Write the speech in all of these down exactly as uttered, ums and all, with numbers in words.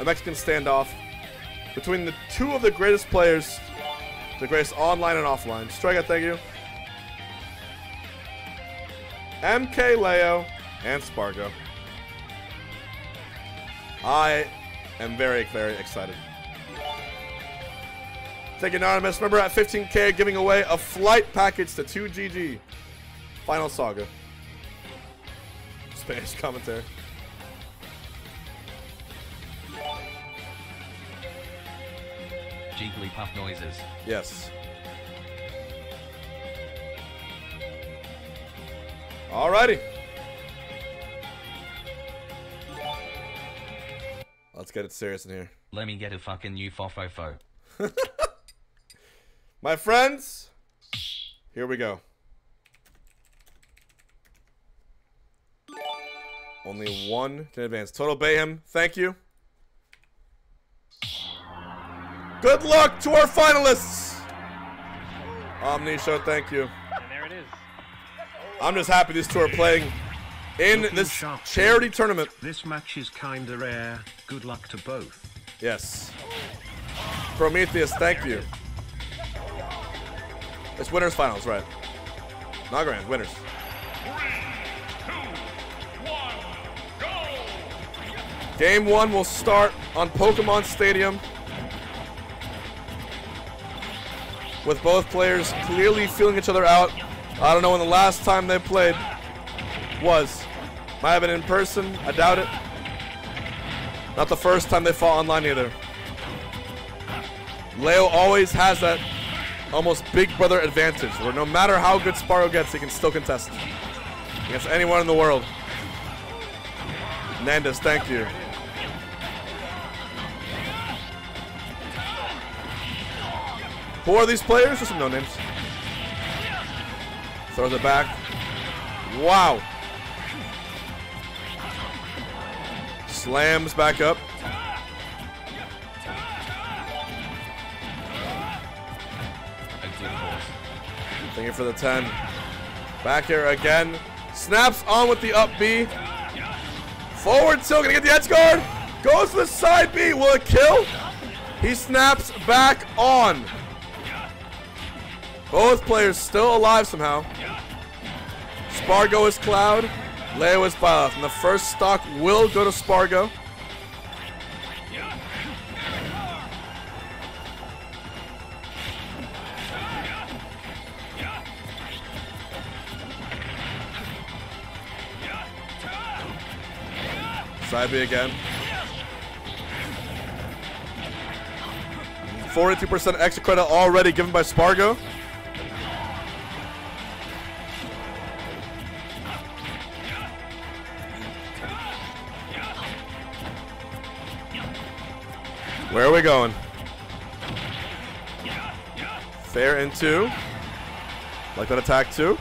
a Mexican standoff between the two of the greatest players, the greatest online and offline. Striga, thank you. M K Leo and Sparg zero. I am very, very excited. Take Anonymous. Remember, at fifteen K, giving away a flight package to two G G. Final Saga. Spanish commentary. Jigglypuff noises. Yes. Alrighty. Let's get it serious in here. Let me get a fucking new fofofo. My friends, here we go. Only one can advance. Total Bayhem, thank you. Good luck to our finalists. Omni Show, thank you. And there it is. I'm just happy these two are playing in Looking this charity team. tournament. This match is kinda rare. Good luck to both. Yes. Prometheus, thank you. It's winners finals, right? Not grand, winners. three, two, one, go! Game one will start on Pokemon Stadium, with both players clearly feeling each other out. I don't know when the last time they played was. Might have been in person, I doubt it. Not the first time they fought online either. Leo always has that almost big brother advantage, where no matter how good Spargo gets, he can still contest against anyone in the world. Nandez, thank you. Who are these players? Just some no names. Throws it back. Wow. Slams back up. Thank you for the ten. Back here again. Snaps on with the up B. Forward tilt, gonna get the edge guard. Goes to the side B. Will it kill? He snaps back on. Both players still alive somehow. Sparg zero is Cloud. Leo is Byleth. And the first stock will go to Sparg zero. Side B again. forty-two percent extra credit already given by Sparg zero. Where are we going? Fair into. Like that attack too.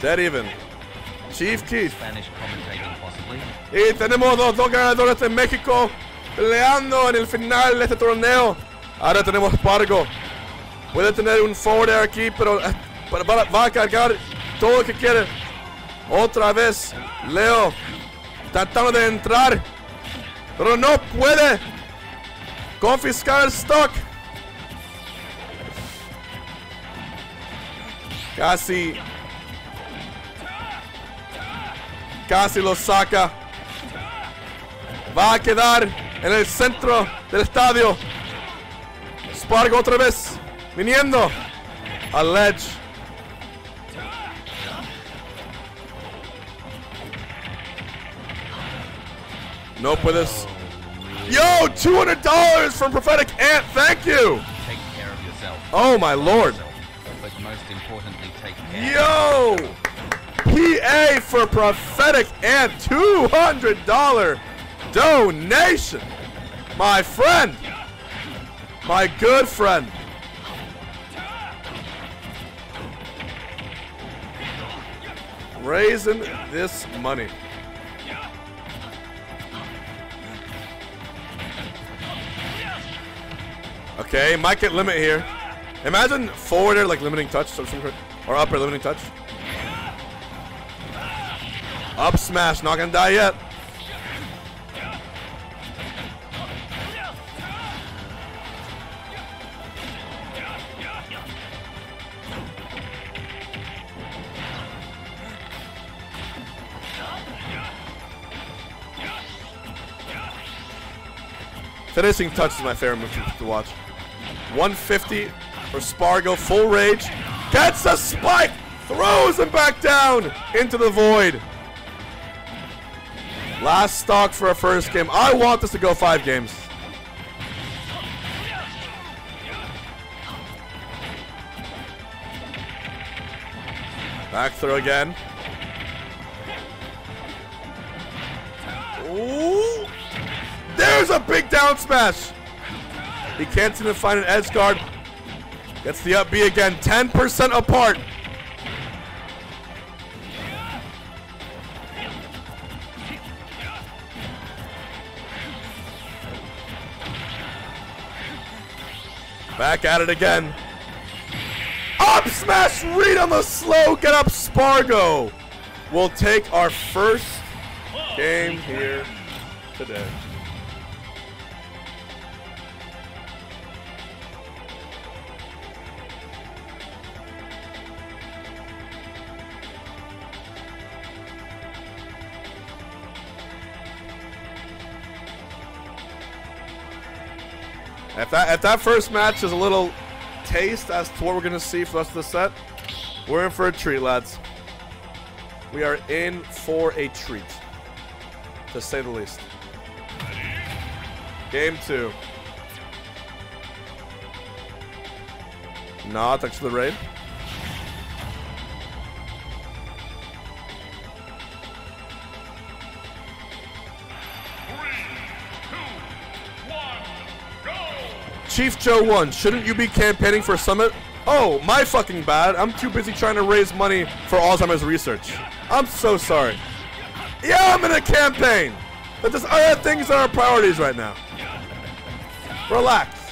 Dead even. Chief Keith. Spanish commentating possibly. Y tenemos dos, dos ganadores de México peleando en el final de este torneo. Ahora tenemos Sparg zero. Puede tener un forward air aquí, pero va a cargar todo lo que quiere. Otra vez, Leo. Tratando de entrar, pero no puede confiscar el stock. Casi, casi lo saca. Va a quedar en el centro del estadio. Sparg zero otra vez, viniendo al ledge. Nope with us. Yo, two hundred dollars from Prophetic Ant. Thank you. Take care of yourself. Oh, my Lord. But most importantly, take care. Yo. P A for Prophetic Ant. two hundred dollar donation. My friend. My good friend. Raising this money. Okay, might get limit here. Imagine forwarder like limiting touch or, some, or upper limiting touch. Up smash, not gonna die yet. Finishing touch is my favorite move to watch. one fifty for Sparg zero, full rage. Gets a spike! Throws him back down into the void. Last stock for a first game. I want this to go five games. Back throw again. Ooh! There's a big down smash. He can't seem to find an edge guard. Gets the up B again. ten percent apart. Back at it again. Up smash, read on the slow. Get up, Sparg zero. We'll take our first game here today. If that, if that first match is a little taste as to what we're going to see for the rest of the set, we're in for a treat, lads. We are in for a treat, to say the least. Game two. Nah, thanks for the raid. Chief Joe one, shouldn't you be campaigning for Summit? Oh, my fucking bad. I'm too busy trying to raise money for Alzheimer's research. I'm so sorry. Yeah, I'm in a campaign. But there's other things that are priorities right now. Relax.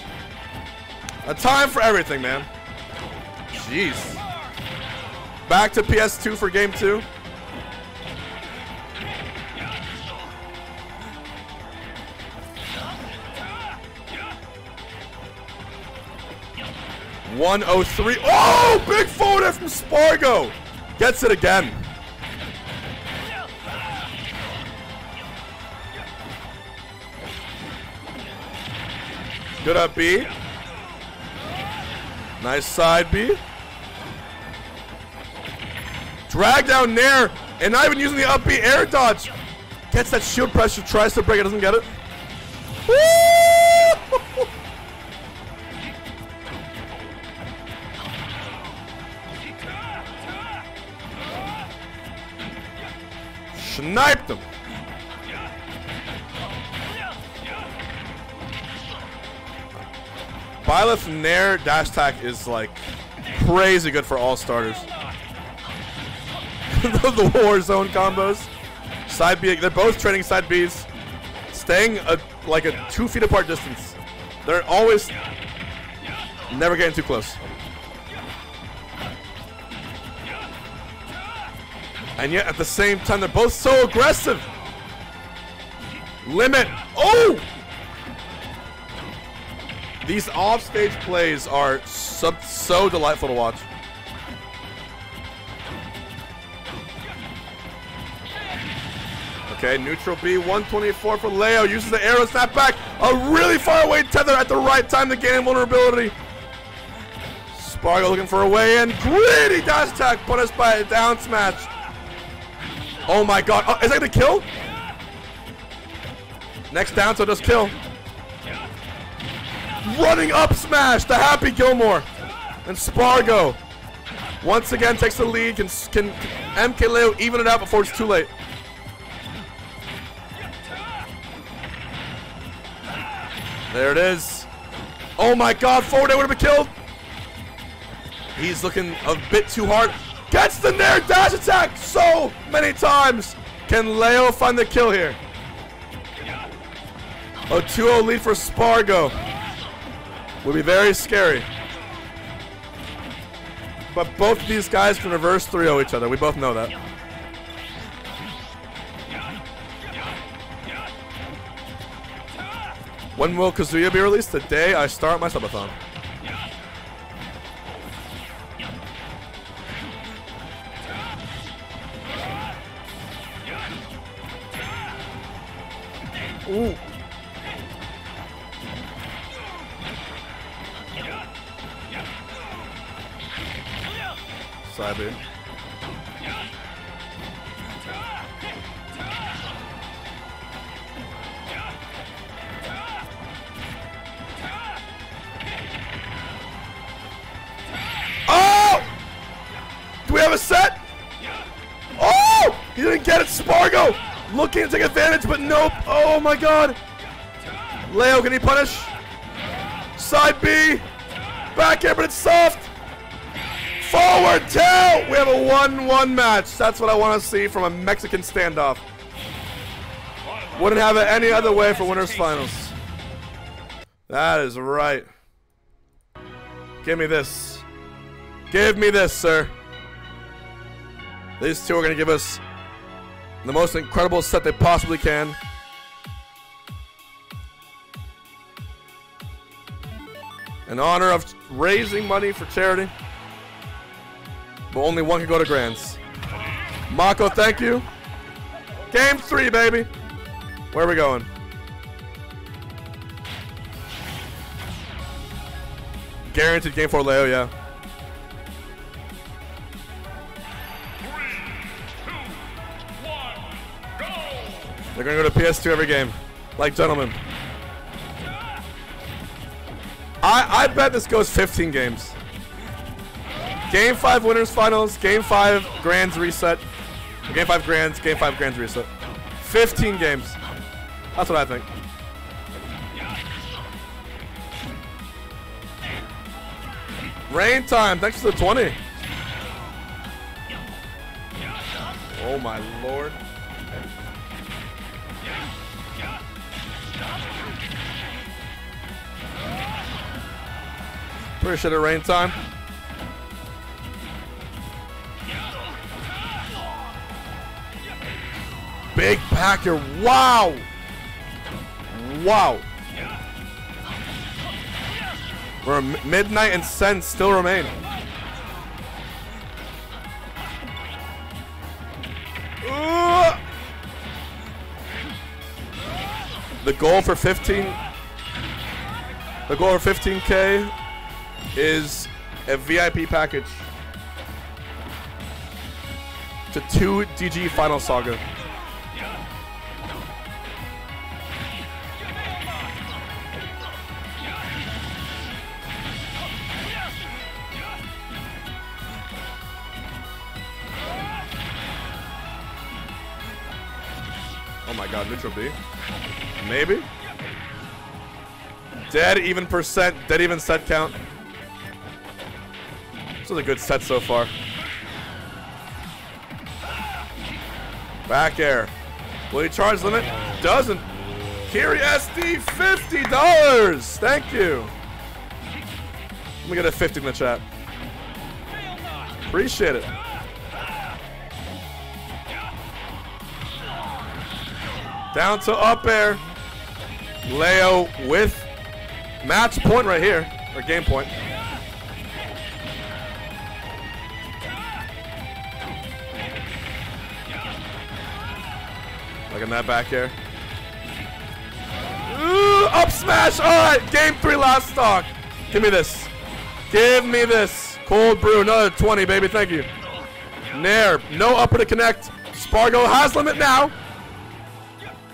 A time for everything, man. Jeez. Back to P S two for game two. one oh three. Oh, big forward air from Sparg zero. Gets it again. Good up B. Nice side B. Drag down Nair. And not even using the up B air dodge. Gets that shield pressure. Tries to break it. Doesn't get it. Woo! Sniped him. Byleth Nair dash attack is like crazy good for all starters. The war zone combos. Side B, they're both trading side Bs. Staying a, like a two feet apart distance. They're always never getting too close. And yet, at the same time, they're both so aggressive. Limit. Oh! These offstage plays are so, so delightful to watch. Okay, neutral B, one twenty-four for Leo. Uses the arrow snap back. A really far away tether at the right time to gain invulnerability. Spargo looking for a way in. Greedy dash attack, punished by a down smash. Oh my god. Oh, is that gonna kill? Next down, so just kill. Running up smash, the happy Gilmore. And Sparg zero once again takes the lead. Can, can M K Leo even it out before it's too late? There it is. Oh my god, forward air would have been killed. He's looking a bit too hard. Gets the Nair dash attack so many times. Can Leo find the kill here? A two oh lead for Sparg zero. Will be very scary. But both of these guys can reverse three oh each other. We both know that. When will Kazuya be released? The day I start my subathon. Ooh. Cyber. Oh! Do we have a set? Oh! He didn't get it, Sparg zero! Looking to take advantage, but nope. Oh my god. Leo, can he punish? Side B. Back air, but it's soft. Forward two. We have a one one match. That's what I want to see from a Mexican standoff. Wouldn't have it any other way for winners finals. That is right. Give me this. Give me this, sir. These two are going to give us the most incredible set they possibly can. In honor of raising money for charity. But only one can go to Grands. Mako, thank you. Game three, baby. Where are we going? Guaranteed game four Leo, yeah. They're gonna go to P S two every game, like gentlemen. I I bet this goes fifteen games. Game five winners finals, game five grands reset, game five grands, game five grands reset. fifteen games. That's what I think. Rain time. Thanks for the twenty. Oh my lord. Appreciate it, rain time. Big Packer. Wow. Wow. We're midnight and sen still remain. Ooh. The goal for fifteen. The goal for fifteen K. Is a V I P package to two G G Final Saga. Oh my god, neutral B. Maybe? Dead even percent, dead even set count. This was a good set so far. Back air. Will he charge limit? Doesn't. Kiri S D, fifty dollars. Thank you. Let me get a fifty in the chat. Appreciate it. Down to up air. Leo with match point right here, or game point. Look at that back air. Ooh, up smash. All right, game three last stock. Give me this. Give me this. Cold brew, another twenty, baby. Thank you. Nair, no upper to connect. Sparg zero has limit now.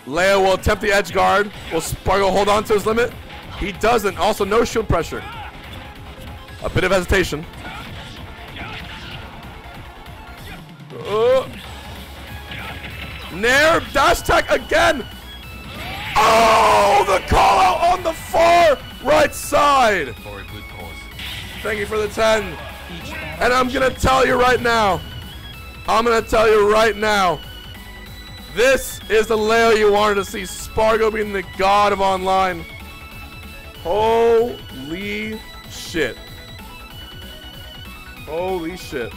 Leo will attempt the edge guard. Will Sparg zero hold on to his limit? He doesn't. Also, no shield pressure. A bit of hesitation. Oh. Nair, dash tech again. Oh, the call out on the far right side. Thank you for the ten. And I'm going to tell you right now. I'm going to tell you right now. This is the Leo you wanted to see. Sparg zero being the god of online. Holy shit. Holy shit.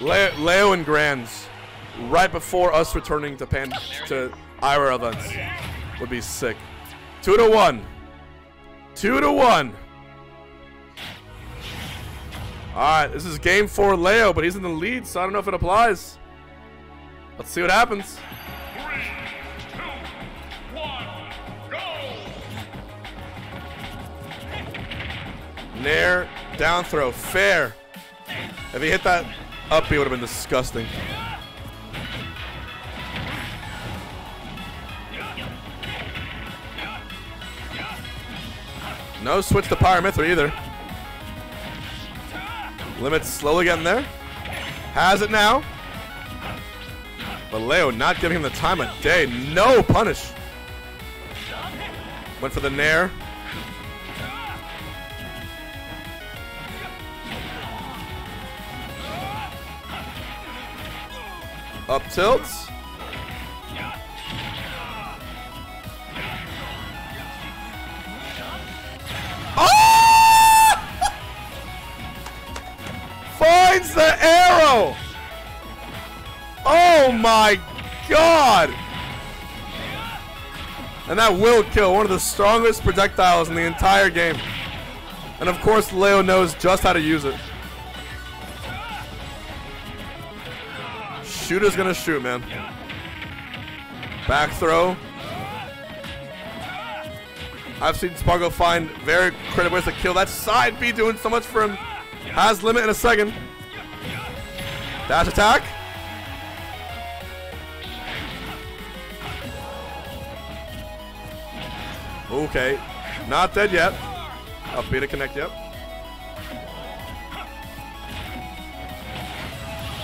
Leo, Leo and Grands. right before us returning to Pan to Ira events would be sick. Two to one. Two to one. Alright, this is game four Leo, but he's in the lead, so I don't know if it applies. Let's see what happens. Three, two, one, go! Nair, down throw, fair. If he hit that up, he would have been disgusting. No switch to Pyramithra either. Limits slowly getting there. Has it now. But Leo not giving him the time of day. No punish. Went for the Nair. Up tilts. Finds the arrow! Oh my god! And that will kill, one of the strongest projectiles in the entire game. And of course Leo knows just how to use it. Shooter's gonna shoot, man. Back throw. I've seen Sparg zero find very creative ways to kill. That side B doing so much for him. Has limit in a second. Dash attack. Okay. Not dead yet. Up B to connect, yep.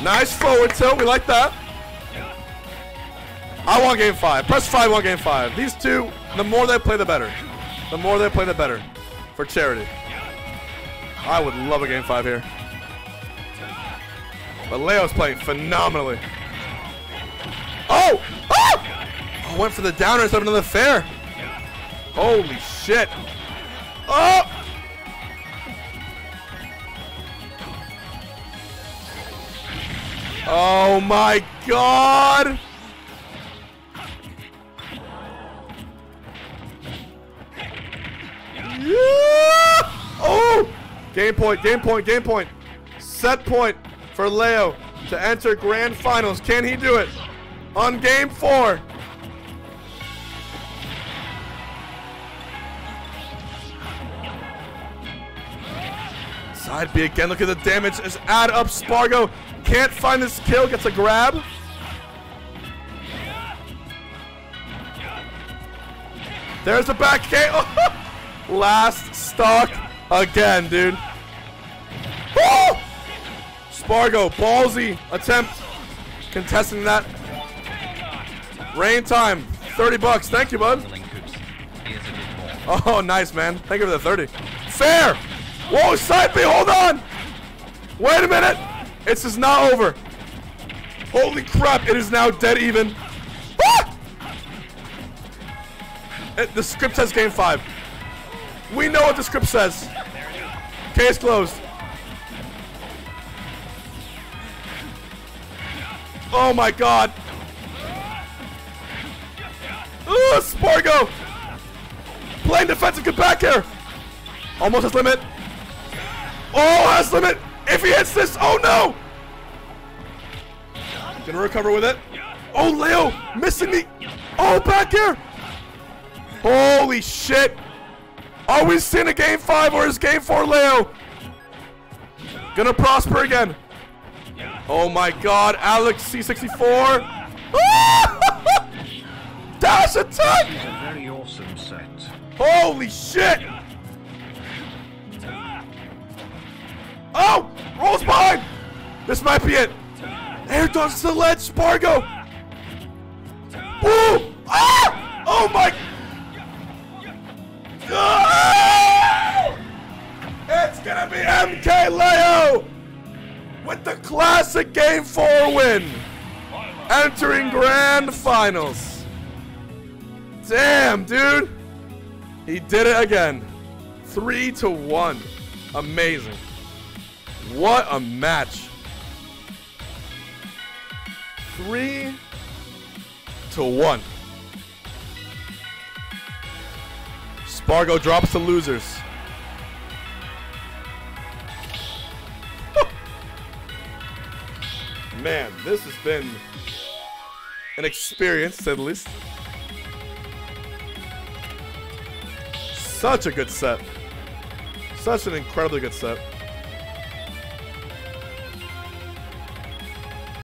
Nice forward tilt. We like that. I want game five. Press five, want game five. These two, the more they play, the better. The more they play, the better. For charity. I would love a game five here. But Leo's playing phenomenally. Oh! Oh! Went for the downer instead of another fair. Holy shit. Oh! Oh my god! Yeah! Oh! Game point, game point, game point. Set point for Leo to enter grand finals. Can he do it on game four? Side B again, look at the damage. Just add up Sparg zero. Can't find this kill, gets a grab. There's the back game. Last stock again, dude. Woo! Sparg zero, ballsy attempt, contesting that. Rain time, thirty bucks. Thank you, bud. Oh, nice, man. Thank you for the thirty. Fair. Whoa, side B, hold on. Wait a minute. This is not over. Holy crap, it is now dead even. Ah! It, the script says game five. We know what the script says. Case closed. Oh my god. Ugh, Sparg zero! Playing defensive, get back here! Almost has limit. Oh, has limit! If he hits this, oh no! Gonna recover with it. Oh, Leo, missing the... Oh, back here! Holy shit! Are we seeing a game five or is game four Leo? Gonna prosper again. Oh my god, Alex C sixty-four. Dash attack! A very awesome set. Holy shit! Oh! Rolls behind! This might be it. Air dodge to the ledge, Sparg zero! Boom! Ah! Oh my... Oh! It's gonna be M K Leo with the classic game four win, entering grand finals. Damn, dude, he did it again. Three to one. Amazing. What a match. three to one. Sparg zero drops the losers. Man, this has been an experience, at least. Such a good set. Such an incredibly good set.